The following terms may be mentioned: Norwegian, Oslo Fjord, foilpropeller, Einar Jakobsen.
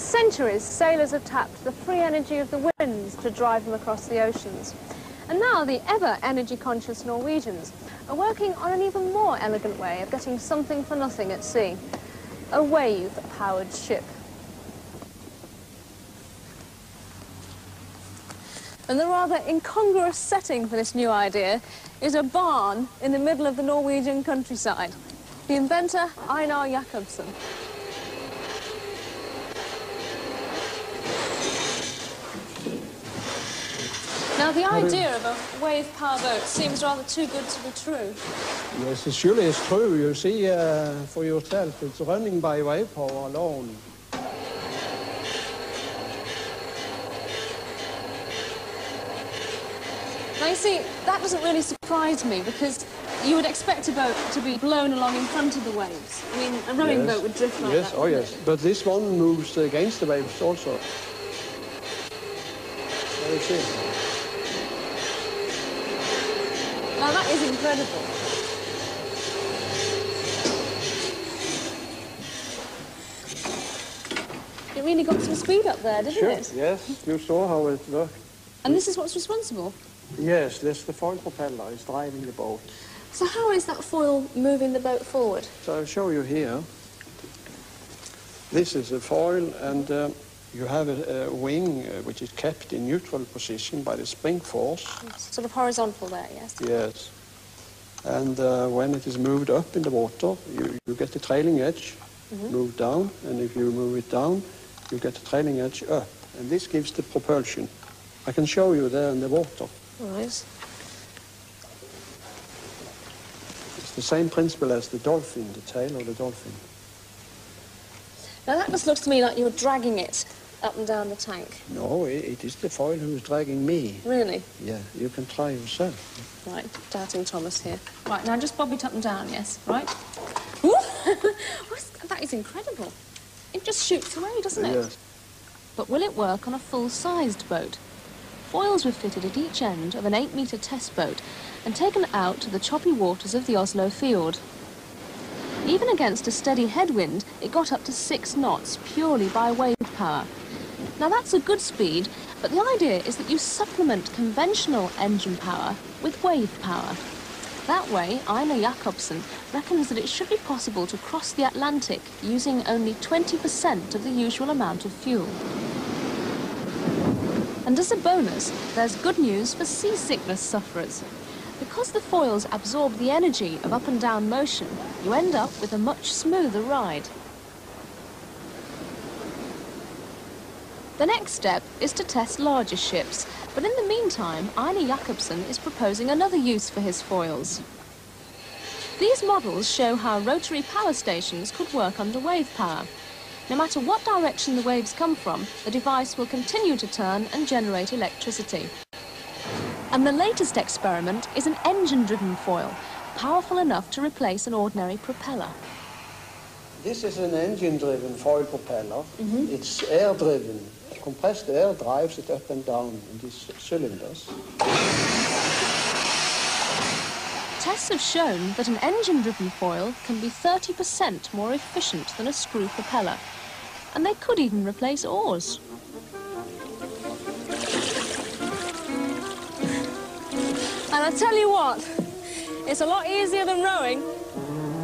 For centuries, sailors have tapped the free energy of the winds to drive them across the oceans. And now the ever-energy-conscious Norwegians are working on an even more elegant way of getting something for nothing at sea. A wave-powered ship. And the rather incongruous setting for this new idea is a barn in the middle of the Norwegian countryside. The inventor, Einar Jakobsen. Now, the idea of a wave-power boat seems rather too good to be true. Yes, it surely is true. You see for yourself, it's running by wave power alone. Now, you see, that doesn't really surprise me, because you would expect a boat to be blown along in front of the waves. I mean, a rowing boat would drift like that. Yes. But this one moves against the waves also. There it is. Now, that is incredible. It really got some speed up there, didn't it? Yes, you saw how it worked. And this is what's responsible? Yes, this is the foil propeller. It's driving the boat. So how is that foil moving the boat forward? So I'll show you here. This is a foil, and you have a wing which is kept in neutral position by the spring force. It's sort of horizontal there, yes? Yes. And when it is moved up in the water, you get the trailing edge moved down, and if you move it down, you get the trailing edge up. And this gives the propulsion. I can show you there in the water. Right. It's the same principle as the dolphin, the tail of the dolphin. Now, that just looks to me like you're dragging it up and down the tank. No, it is the foil who's dragging me. Really? Yeah, you can try yourself. Right, doubting Thomas here. Right, now just bob it up and down, yes, right? Ooh! That is incredible. It just shoots away, doesn't it? Yes. But will it work on a full-sized boat? Foils were fitted at each end of an 8-metre test boat and taken out to the choppy waters of the Oslo Fjord. Even against a steady headwind, it got up to 6 knots purely by wave power. Now, that's a good speed, but the idea is that you supplement conventional engine power with wave power. That way, Einar Jakobsen reckons that it should be possible to cross the Atlantic using only 20% of the usual amount of fuel. And as a bonus, there's good news for seasickness sufferers. Because the foils absorb the energy of up and down motion, you end up with a much smoother ride. The next step is to test larger ships, but in the meantime, Einar Jakobsen is proposing another use for his foils. These models show how rotary power stations could work under wave power. No matter what direction the waves come from, the device will continue to turn and generate electricity. And the latest experiment is an engine-driven foil, powerful enough to replace an ordinary propeller. This is an engine-driven foil propeller. It's air-driven. Compressed air drives it up and down in these cylinders. Tests have shown that an engine-driven foil can be 30% more efficient than a screw propeller. And they could even replace oars. And I tell you what, it's a lot easier than rowing.